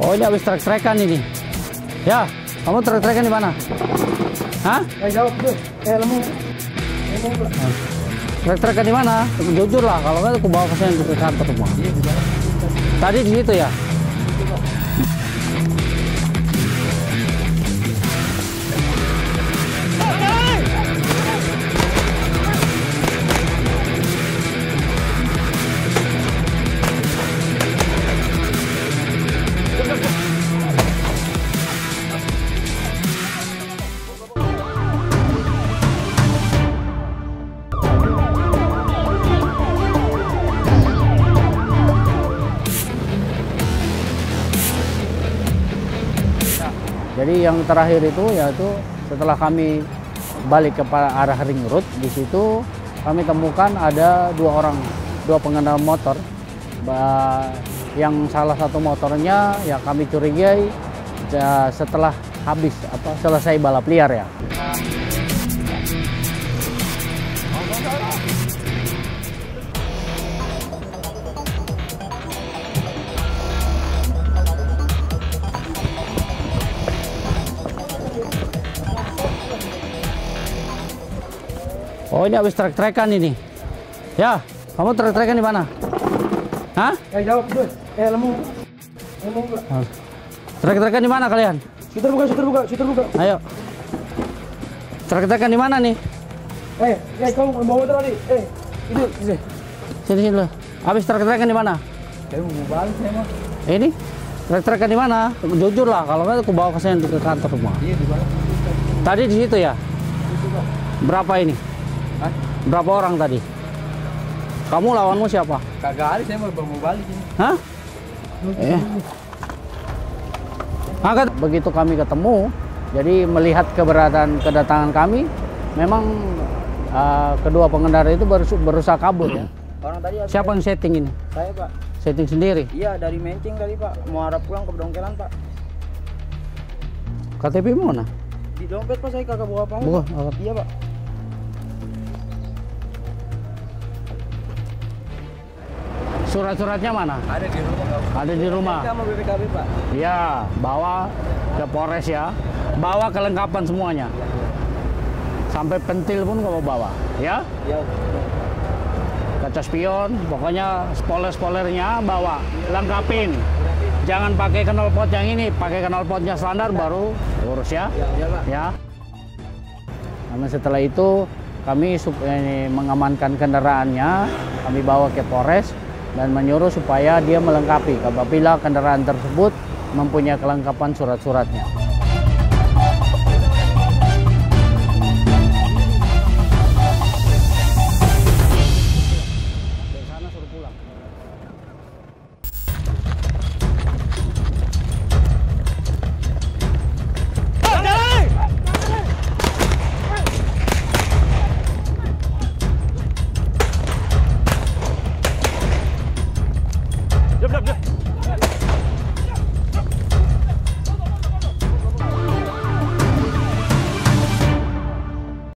Oh, ini habis trek-trekan ini. Ya, kamu trek-trekan di mana? Hah? Jawab tuh. Trek-trekan di mana? Jujur lah, kalau nggak aku bawa ke sini ke kantor rumah. Tadi di situ ya? Jadi yang terakhir itu yaitu setelah kami balik ke arah ring road, di situ kami temukan ada dua pengendara motor, yang salah satu motornya ya kami curigai ya, setelah selesai balap liar ya. Oh, ini habis trek-trekan ini. Ya, kamu trek-trekan di mana? Hah? Jawab dulu. Lemu. Trek-trekan di mana kalian? Suter buka. Ayo. Trek-trekan di mana nih? Kamu bawa tadi. Sini dulu. Habis trek-trekan di mana? Saya mau balik saya. Ini? Trek-trekan di mana? Jujur lah, kalau nggak aku bawa ke sini ke kantor rumah. Iya, di mana? Tadi di situ ya? Berapa ini? Hah? Berapa orang tadi? Kamu lawanmu siapa? Kagak ada, saya mau balik ini. Hah? Angkat. Begitu kami ketemu, jadi melihat kedatangan kami, memang kedua pengendara itu berusaha kabur ya. Orang tadi siapa yang setting ini? Saya, Pak. Setting sendiri? Iya, dari Mencing tadi, Pak. Mau arah pulang ke Bedongkelan, Pak. KTP mana? Di dompet, Pak. Saya kagak bawa apa-apa. Bukan, Pak. Iya, Pak. Surat-suratnya mana? Ada di rumah. Ada di rumah. Sama BPKB, Pak. Iya, bawa ke Polres ya. Bawa kelengkapan semuanya. Sampai pentil pun kamu bawa, ya? Iya. Kaca spion, pokoknya spoiler-spoilernya bawa, lengkapin. Jangan pakai knalpot yang ini, pakai knalpotnya standar baru urus ya. Iya, Pak. Ya. Nah, setelah itu kami mengamankan kendaraannya, kami bawa ke Polres. Dan menyuruh supaya dia melengkapi apabila kendaraan tersebut mempunyai kelengkapan surat-suratnya.